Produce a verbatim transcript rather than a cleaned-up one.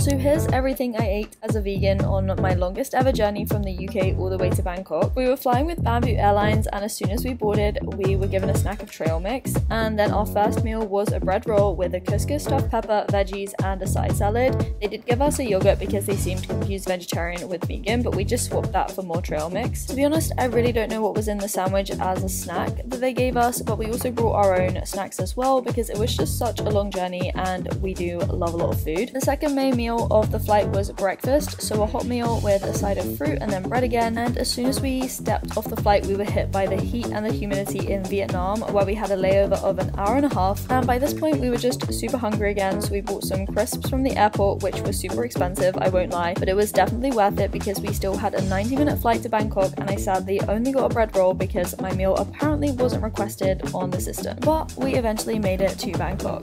So here's everything I ate as a vegan on my longest ever journey from the U K all the way to Bangkok. We were flying with Bamboo Airlines, and as soon as we boarded we were given a snack of trail mix, and then our first meal was a bread roll with a couscous, stuffed pepper, veggies and a side salad. They did give us a yogurt because they seemed to confuse vegetarian with vegan, but we just swapped that for more trail mix. To be honest, I really don't know what was in the sandwich as a snack that they gave us, but we also brought our own snacks as well because it was just such a long journey and we do love a lot of food. The second main meal of the flight was breakfast, so a hot meal with a side of fruit and then bread again. And as soon as we stepped off the flight we were hit by the heat and the humidity in Vietnam, where we had a layover of an hour and a half, and by this point we were just super hungry again, so we bought some crisps from the airport, which was super expensive, I won't lie, but it was definitely worth it because we still had a ninety minute flight to Bangkok, and I sadly only got a bread roll because my meal apparently wasn't requested on the system. But we eventually made it to Bangkok.